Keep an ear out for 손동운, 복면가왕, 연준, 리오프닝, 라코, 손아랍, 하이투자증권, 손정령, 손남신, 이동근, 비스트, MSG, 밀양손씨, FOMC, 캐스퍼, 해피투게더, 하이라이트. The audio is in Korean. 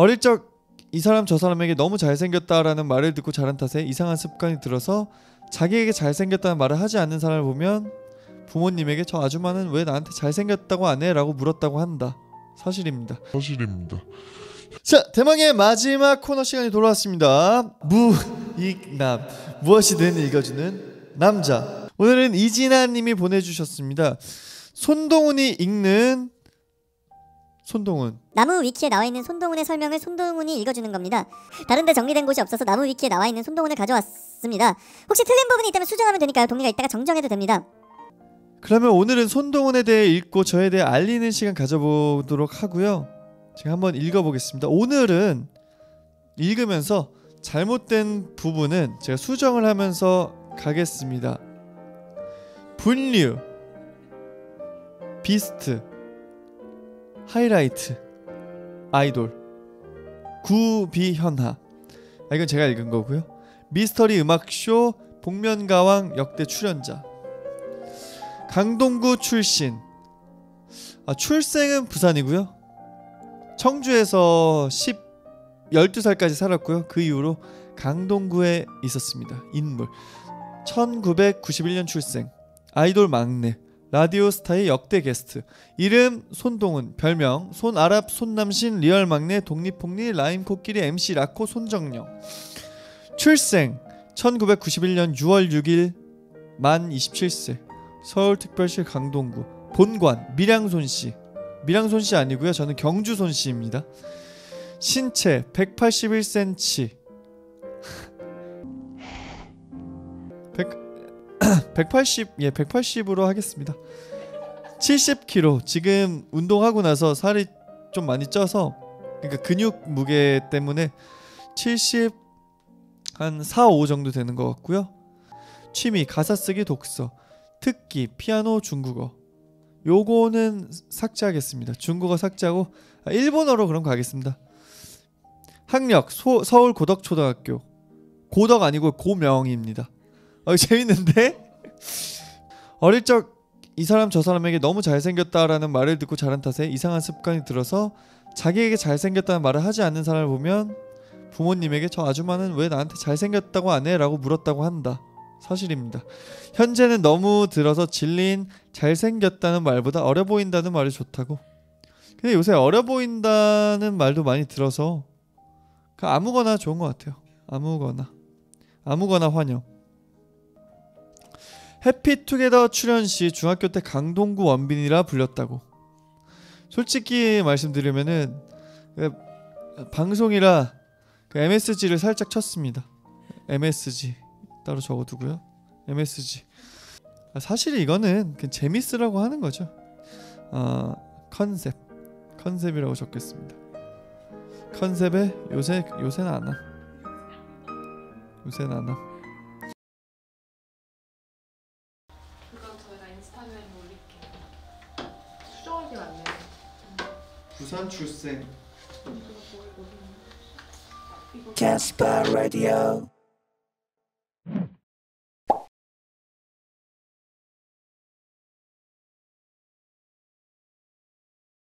어릴 적 이 사람 저 사람에게 너무 잘생겼다라는 말을 듣고 자란 탓에 이상한 습관이 들어서 자기에게 잘생겼다는 말을 하지 않는 사람을 보면 부모님에게 저 아줌마는 왜 나한테 잘생겼다고 안 해? 라고 물었다고 한다. 사실입니다. 사실입니다. 자, 대망의 마지막 코너 시간이 돌아왔습니다. 무익남, 무엇이든 읽어주는 남자. 오늘은 이진아님이 보내주셨습니다. 손동운이 읽는 손동운. 나무 위키에 나와있는 손동운의 설명을 손동운이 읽어주는 겁니다. 다른데 정리된 곳이 없어서 나무 위키에 나와있는 손동운을 가져왔습니다. 혹시 틀린 부분이 있다면 수정하면 되니까요. 동네가 있다가 정정해도 됩니다. 그러면 오늘은 손동운에 대해 읽고 저에 대해 알리는 시간 가져보도록 하고요. 제가 한번 읽어보겠습니다. 오늘은 읽으면서 잘못된 부분은 제가 수정을 하면서 가겠습니다. 분류, 비스트, 하이라이트, 아이돌, 구비현하. 아, 이건 제가 읽은 거고요. 미스터리 음악쇼 복면가왕 역대 출연자. 강동구 출신. 아, 출생은 부산이고요. 청주에서 12살까지 살았고요. 그 이후로 강동구에 있었습니다. 인물. 1991년 출생. 아이돌 막내. 라디오 스타의 역대 게스트. 이름 손동운, 별명 손아랍, 손남신, 리얼 막내, 독립폭리, 라임 코끼리, MC 라코, 손정령. 출생 1991년 6월 6일 만 27세. 서울특별시 강동구. 본관 밀양손씨. 밀양손씨 아니고요, 저는 경주손씨입니다. 신체 181cm 180, 예, 180으로 하겠습니다. 70kg. 지금 운동하고 나서 살이 좀 많이 쪄서, 그러니까 근육 무게 때문에 70, 한 4, 5 정도 되는 것 같고요. 취미 가사 쓰기, 독서. 특기 피아노, 중국어. 요거는 삭제하겠습니다. 중국어 삭제하고 일본어로 그럼 가겠습니다. 학력 서울 고덕초등학교. 고덕 아니고 고명입니다. 재밌는데? 어릴 적 이 사람 저 사람에게 너무 잘생겼다라는 말을 듣고 자란 탓에 이상한 습관이 들어서 자기에게 잘생겼다는 말을 하지 않는 사람을 보면 부모님에게 저 아줌마는 왜 나한테 잘생겼다고 안 해? 라고 물었다고 한다. 사실입니다. 현재는 너무 들어서 질린 잘생겼다는 말보다 어려 보인다는 말이 좋다고. 근데 요새 어려 보인다는 말도 많이 들어서 아무거나 좋은 것 같아요. 아무거나 환영. 해피투게더 출연 시 중학교 때 강동구 원빈이라 불렸다고. 솔직히 말씀드리면은 방송이라 MSG를 살짝 쳤습니다. MSG 따로 적어두고요. MSG. 사실 이거는 그냥 재밌으라고 하는 거죠. 컨셉이라고 적겠습니다. 컨셉에 요새는 안 와. 그건 저희가 인스타그램에 올릴게요. 수정하기 맞네요. 부산 출생. 캐스퍼 라디오.